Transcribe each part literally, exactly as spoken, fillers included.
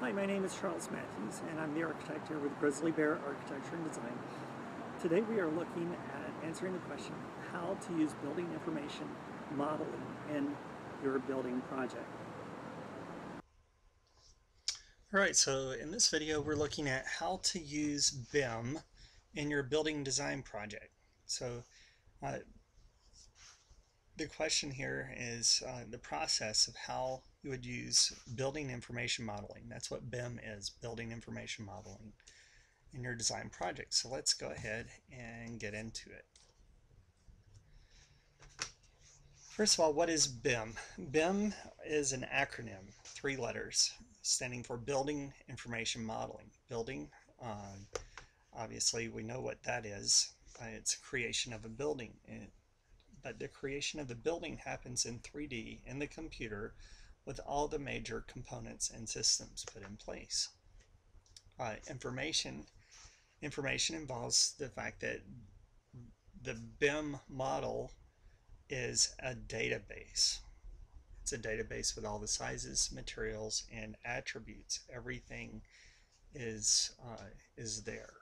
Hi, my name is Charles Matthews, and I'm the architect here with Grizzly Bear Architecture and Design. Today we are looking at answering the question, how to use building information modeling in your building project. All right, so in this video we're looking at how to use B I M in your building design project. So uh, the question here is uh, the process of how you would use building information modeling. That's what B I M is, building information modeling, in your design project. So let's go ahead and get into it. First of all, what is B I M? B I M is an acronym, three letters, standing for Building Information Modeling. Building, um, obviously we know what that is. Uh, it's a creation of a building. It, but the creation of the building happens in three D in the computer with all the major components and systems put in place. Uh, information, information involves the fact that the B I M model is a database. It's a database with all the sizes, materials, and attributes. Everything is, uh, is there.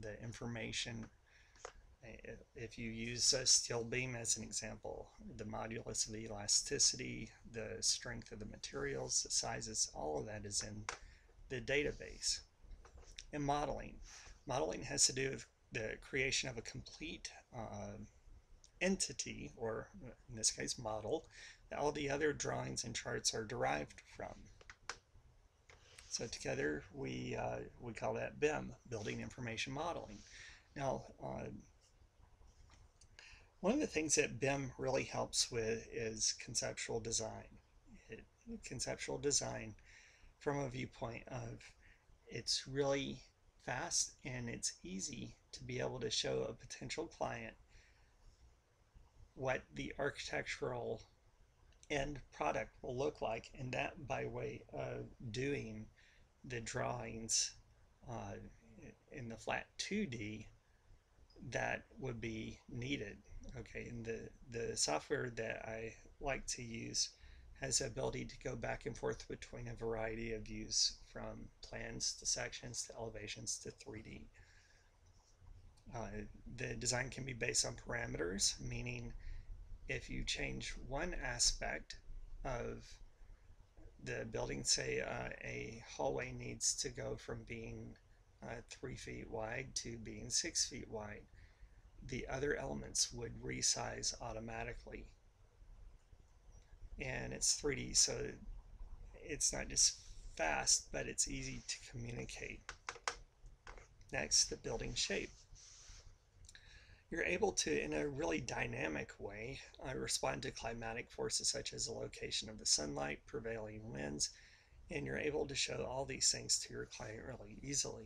The information, if you use a steel beam as an example, the modulus of the elasticity, the strength of the materials, the sizes, all of that is in the database. And modeling. Modeling has to do with the creation of a complete uh, entity, or in this case model, that all the other drawings and charts are derived from. So together we, uh, we call that B I M, Building Information Modeling. Now, uh, one of the things that B I M really helps with is conceptual design. It, conceptual design from a viewpoint of it's really fast and it's easy to be able to show a potential client what the architectural end product will look like, and that by way of doing the drawings uh, in the flat two D that would be needed. Okay, and the, the software that I like to use has the ability to go back and forth between a variety of views, from plans to sections to elevations to three D. Uh, the design can be based on parameters, meaning if you change one aspect of the building, say uh, a hallway needs to go from being uh, three feet wide to being six feet wide, the other elements would resize automatically. And it's three D, so it's not just fast, but it's easy to communicate. Next, the building shape. You're able to, in a really dynamic way, uh, respond to climatic forces such as the location of the sunlight, prevailing winds, and you're able to show all these things to your client really easily.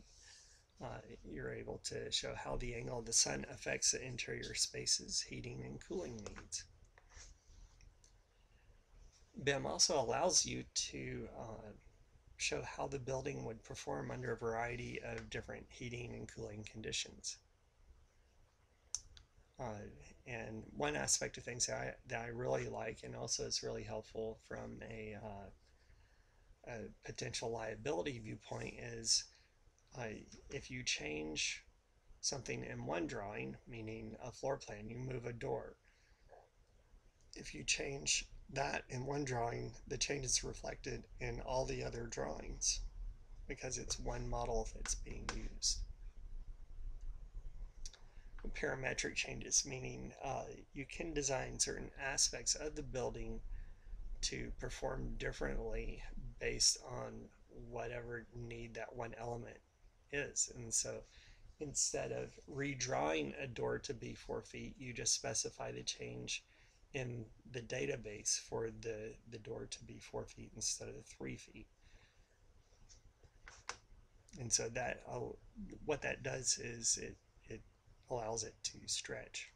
Uh, you're able to show how the angle of the sun affects the interior spaces, heating and cooling needs. B I M also allows you to uh, show how the building would perform under a variety of different heating and cooling conditions. Uh, and one aspect of things that I, that I really like, and also is really helpful from a, uh, a potential liability viewpoint, is uh, if you change something in one drawing, meaning a floor plan, you move a door. If you change that in one drawing, the change is reflected in all the other drawings because it's one model that's being used. Parametric changes, meaning uh, you can design certain aspects of the building to perform differently based on whatever need that one element is. And so instead of redrawing a door to be four feet, you just specify the change in the database for the, the door to be four feet instead of three feet. And so that uh, what that does is it allows it to stretch.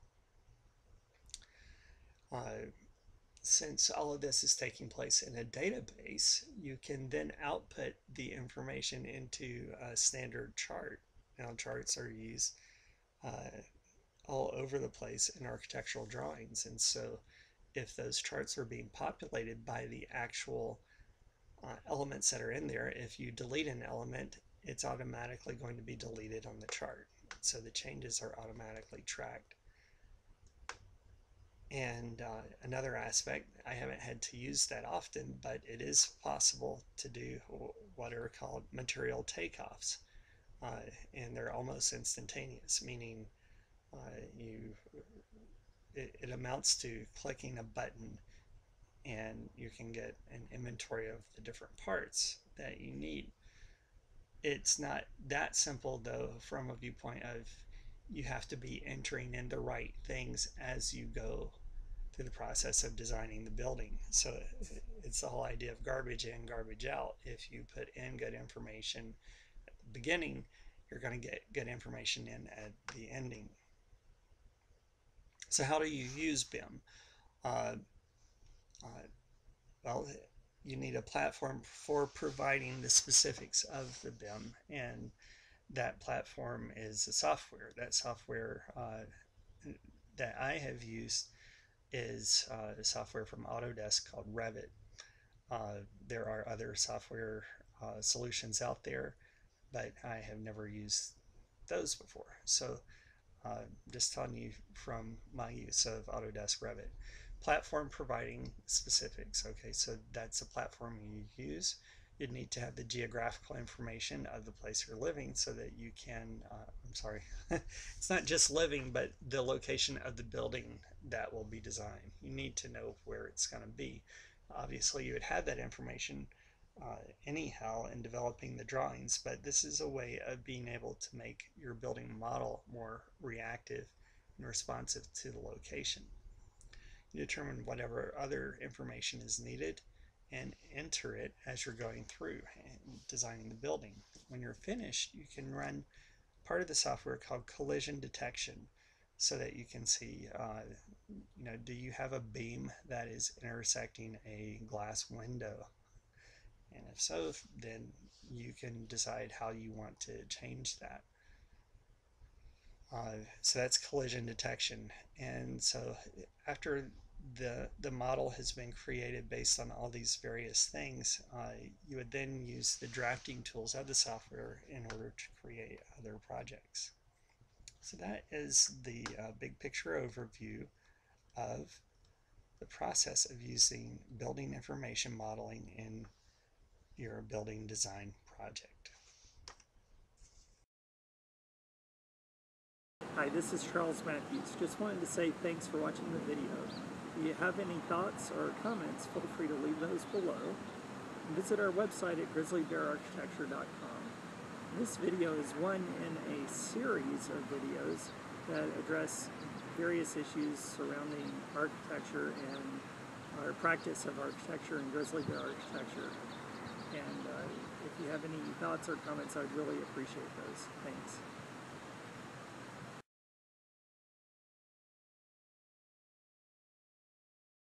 Uh, since all of this is taking place in a database, you can then output the information into a standard chart. Now, charts are used uh, all over the place in architectural drawings, and so if those charts are being populated by the actual uh, elements that are in there, if you delete an element, it's automatically going to be deleted on the chart. So the changes are automatically tracked. And uh, another aspect, I haven't had to use that often, but it is possible to do what are called material takeoffs. Uh, and they're almost instantaneous, meaning uh, you it, it amounts to clicking a button and you can get an inventory of the different parts that you need. It's not that simple, though, from a viewpoint of you have to be entering in the right things as you go through the process of designing the building. So it's the whole idea of garbage in, garbage out. If you put in good information at the beginning, you're going to get good information in at the ending. So how do you use B I M? Uh, uh, well, you need a platform for providing the specifics of the B I M, and that platform is a software. That software uh, that I have used is uh, a software from Autodesk called Revit. Uh, there are other software uh, solutions out there, but I have never used those before. So uh, just telling you from my use of Autodesk Revit. Platform providing specifics. Okay, so that's a platform you use. You'd need to have the geographical information of the place you're living so that you can, uh, I'm sorry, it's not just living, but the location of the building that will be designed. You need to know where it's going to be. Obviously, you would have that information uh, anyhow in developing the drawings, but this is a way of being able to make your building model more reactive and responsive to the location. You determine whatever other information is needed and enter it as you're going through and designing the building. When you're finished, you can run part of the software called collision detection so that you can see, uh, you know, do you have a beam that is intersecting a glass window? And if so, then you can decide how you want to change that. Uh, so that's collision detection. And so after the the model has been created based on all these various things, uh, you would then use the drafting tools of the software in order to create other projects. So that is the uh, big picture overview of the process of using building information modeling in your building design project. Hi, this is Charles Matthews. Just wanted to say thanks for watching the video. If you have any thoughts or comments, feel free to leave those below. Visit our website at grizzly bear architecture dot com. This video is one in a series of videos that address various issues surrounding architecture and our practice of architecture and Grizzly Bear Architecture. And uh, if you have any thoughts or comments, I'd really appreciate those. Thanks.